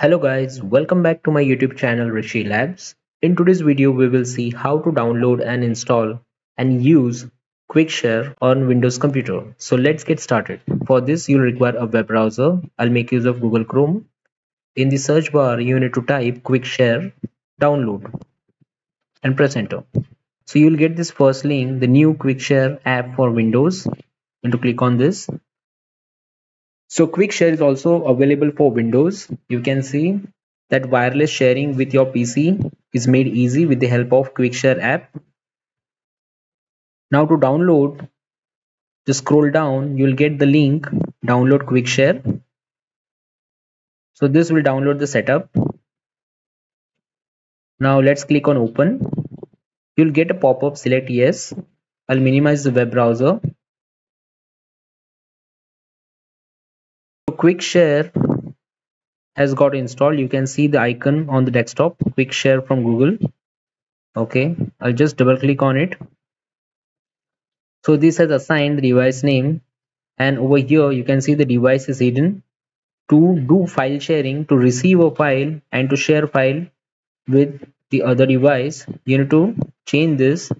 Hello guys, welcome back to my YouTube channel Rishi Labs. In today's video we will see how to download and install and use Quick Share on Windows computer. So let's get started. For this you'll require a web browser. I'll make use of Google Chrome. In the search bar you need to type Quick Share download and press enter. So you'll get this first link, the new Quick Share app for Windows. And to click on this. So Quick Share is also available for Windows. You can see that wireless sharing with your PC is made easy with the help of Quick Share app. Now to download, just scroll down, you'll get the link, download Quick Share. So this will download the setup. Now let's click on open. You'll get a pop-up, select yes. I'll minimize the web browser. Quick Share has got installed. You can see the icon on the desktop, Quick Share from Google. Okay, I'll just double click on it. So this has assigned the device name, and over here you can see the device is hidden. To do file sharing, to receive a file and to share file with the other device, you need to change this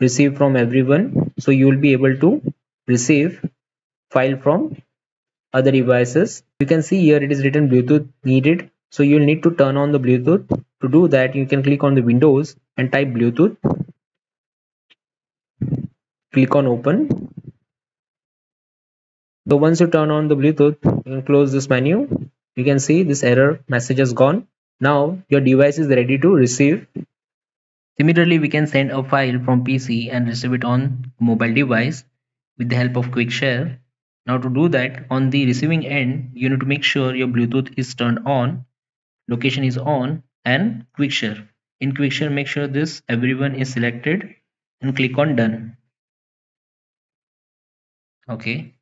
receive from everyone, so you will be able to receive file from other devices. You can see here it is written Bluetooth needed, so you'll need to turn on the Bluetooth. To do that you can click on the Windows and type Bluetooth, click on open. So once you turn on the Bluetooth, you can close this menu. You can see this error message is gone. Now your device is ready to receive. Similarly, we can send a file from PC and receive it on mobile device with the help of Quick Share. Now to do that, on the receiving end, you need to make sure your Bluetooth is turned on, location is on, and Quick Share. In Quick Share, make sure this everyone is selected and click on done. Okay.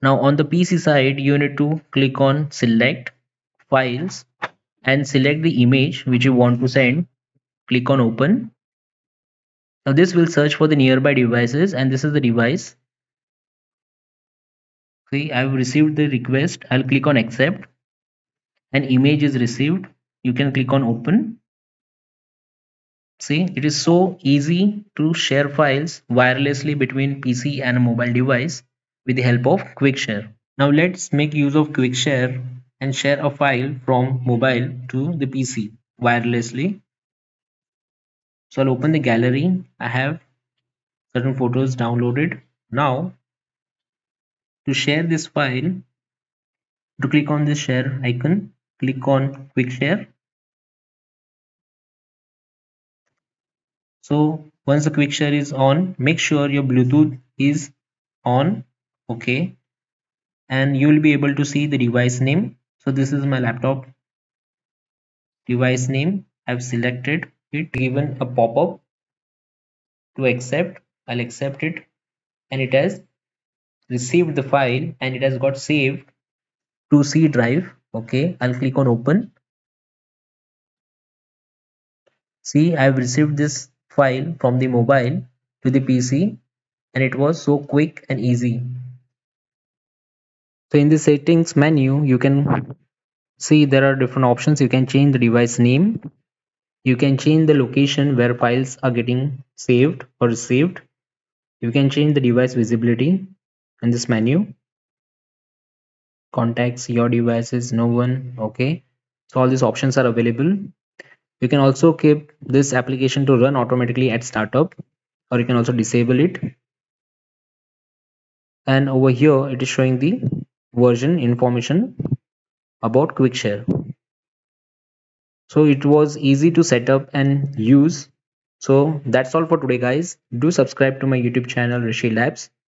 Now on the PC side, you need to click on select files and select the image which you want to send. Click on open. Now this will search for the nearby devices, and this is the device. See, I've received the request. I'll click on accept. An image is received. You can click on open. See, it is so easy to share files wirelessly between PC and a mobile device with the help of Quick Share. Now let's make use of Quick Share and share a file from mobile to the PC wirelessly. So I'll open the gallery. I have certain photos downloaded. Now to share this file, to click on this share icon, click on Quick Share. So once the Quick Share is on, make sure your Bluetooth is on. Okay. And you will be able to see the device name. So this is my laptop device name. I've selected it, given a pop-up to accept. I'll accept it, and it has received the file and it has got saved to C drive. Okay, I'll click on open. See, I've received this file from the mobile to the PC, and it was so quick and easy. So in the settings menu, you can see there are different options. You can change the device name. You can change the location where files are getting saved or received. You can change the device visibility. In this menu, contacts, your devices, no one. Okay, so all these options are available. You can also keep this application to run automatically at startup, or you can also disable it. And over here it is showing the version information about Quick Share. So it was easy to set up and use. So that's all for today guys. Do subscribe to my YouTube channel Rishi Labs.